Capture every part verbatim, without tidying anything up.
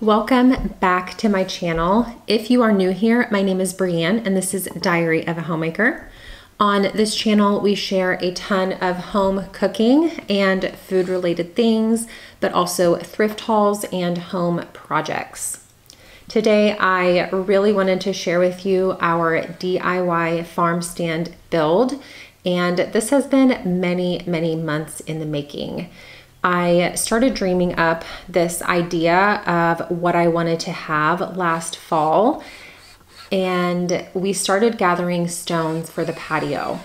Welcome back to my channel. If you are new here, my name is Brianne and this is Diary of a Homemaker. On this channel, we share a ton of home cooking and food related things, but also thrift hauls and home projects. Today, I really wanted to share with you our D I Y farm stand build. And this has been many, many months in the making. I started dreaming up this idea of what I wanted to have last fall, and we started gathering stones for the patio.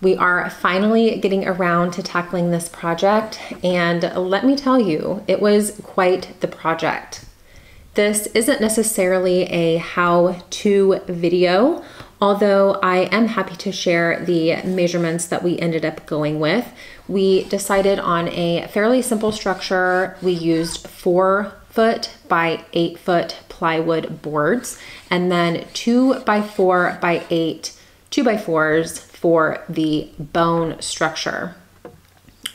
We are finally getting around to tackling this project, and let me tell you, it was quite the project. This isn't necessarily a how-to video, although I am happy to share the measurements that we ended up going with. We decided on a fairly simple structure. We used four foot by eight foot plywood boards, and then two by four by eight, two by fours for the bone structure.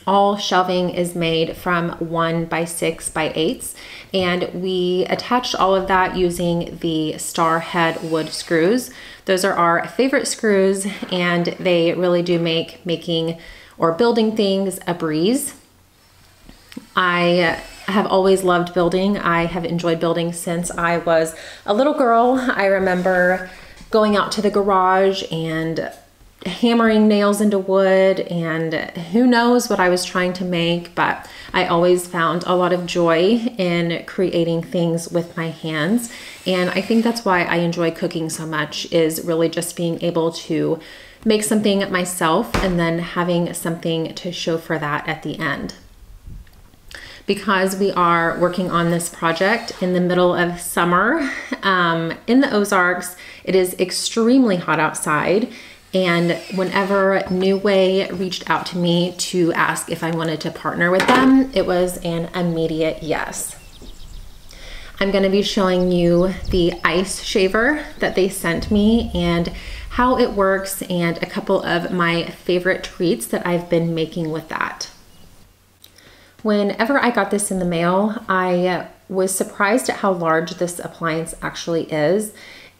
All shelving is made from one by six by eights, and we attached all of that using the star head wood screws. Those are our favorite screws, and they really do make making or building things a breeze. I have always loved building. I have enjoyed building since I was a little girl. I remember going out to the garage and hammering nails into wood, and who knows what I was trying to make, but I always found a lot of joy in creating things with my hands. And I think that's why I enjoy cooking so much, is really just being able to make something myself and then having something to show for that at the end. Because we are working on this project in the middle of summer um, in the Ozarks, it is extremely hot outside. And whenever New Way reached out to me to ask if I wanted to partner with them, it was an immediate yes. I'm going to be showing you the ice shaver that they sent me and how it works, and a couple of my favorite treats that I've been making with that. Whenever I got this in the mail, I was surprised at how large this appliance actually is,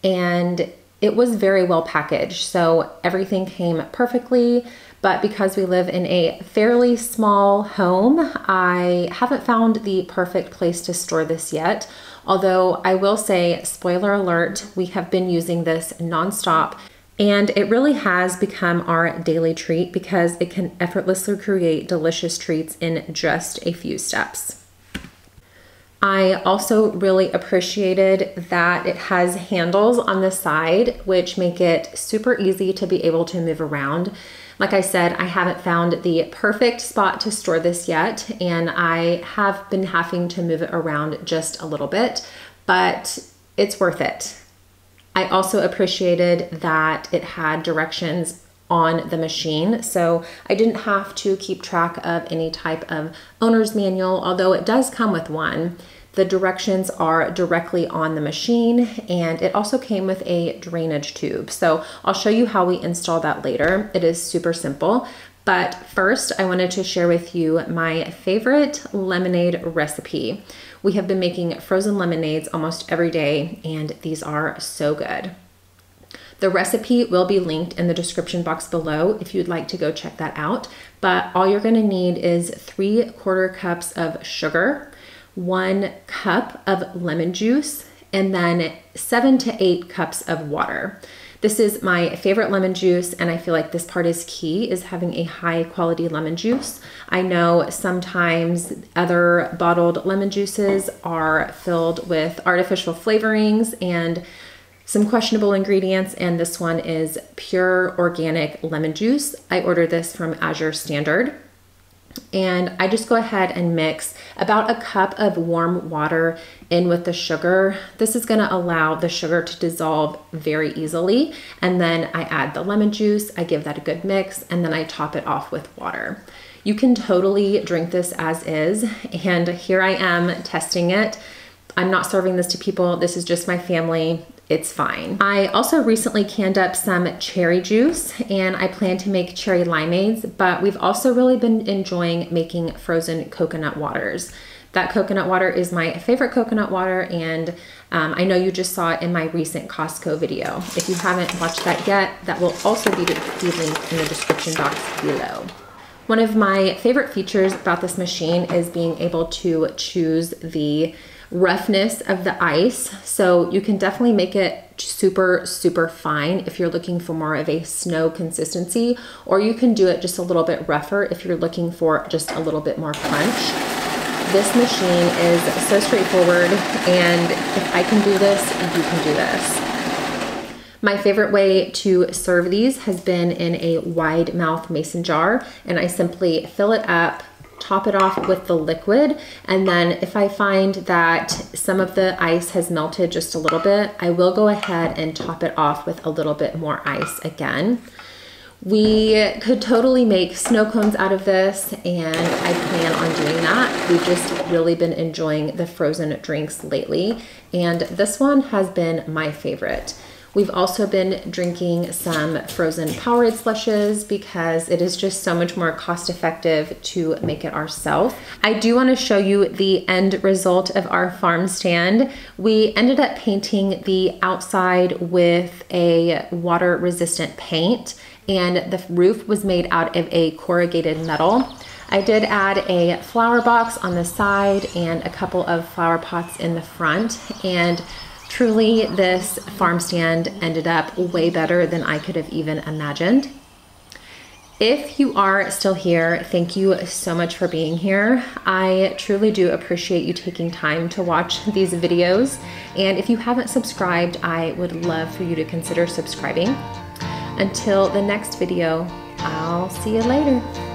and it was very well packaged, so everything came perfectly. But because we live in a fairly small home, I haven't found the perfect place to store this yet. Although I will say, spoiler alert, we have been using this nonstop, and it really has become our daily treat because it can effortlessly create delicious treats in just a few steps. I also really appreciated that it has handles on the side, which make it super easy to be able to move around. Like I said, I haven't found the perfect spot to store this yet, and I have been having to move it around just a little bit, but it's worth it. I also appreciated that it had directions on the machine, so I didn't have to keep track of any type of owner's manual, although it does come with one. The directions are directly on the machine, and it also came with a drainage tube, so I'll show you how we install that later. It is super simple, but first I wanted to share with you my favorite lemonade recipe. We have been making frozen lemonades almost every day, and these are so good. The recipe will be linked in the description box below if you'd like to go check that out. But all you're gonna need is three quarter cups of sugar, one cup of lemon juice, and then seven to eight cups of water. This is my favorite lemon juice, and I feel like this part is key, is having a high quality lemon juice. I know sometimes other bottled lemon juices are filled with artificial flavorings and some questionable ingredients, and this one is pure organic lemon juice. I ordered this from Azure Standard, and I just go ahead and mix about a cup of warm water in with the sugar. This is going to allow the sugar to dissolve very easily, and then I add the lemon juice, I give that a good mix, and then I top it off with water. You can totally drink this as is, and here I am testing it. I'm not serving this to people. This is just my family. It's fine. I also recently canned up some cherry juice, and I plan to make cherry limeades, but we've also really been enjoying making frozen coconut waters. That coconut water is my favorite coconut water, and um, I know you just saw it in my recent Costco video. If you haven't watched that yet, that will also be, be linked in the description box below. One of my favorite features about this machine is being able to choose the roughness of the ice. So you can definitely make it super, super fine if you're looking for more of a snow consistency, or you can do it just a little bit rougher if you're looking for just a little bit more crunch. This machine is so straightforward, and if I can do this, you can do this. My favorite way to serve these has been in a wide mouth mason jar, and I simply fill it up, top it off with the liquid, and then if I find that some of the ice has melted just a little bit, I will go ahead and top it off with a little bit more ice again. We could totally make snow cones out of this, and I plan on doing that. We've just really been enjoying the frozen drinks lately, and this one has been my favorite. We've also been drinking some frozen Powerade slushes because it is just so much more cost effective to make it ourselves. I do want to show you the end result of our farm stand. We ended up painting the outside with a water resistant paint, and the roof was made out of a corrugated metal. I did add a flower box on the side and a couple of flower pots in the front, and truly, this farm stand ended up way better than I could have even imagined. If you are still here, thank you so much for being here. I truly do appreciate you taking time to watch these videos. And if you haven't subscribed, I would love for you to consider subscribing. Until the next video, I'll see you later.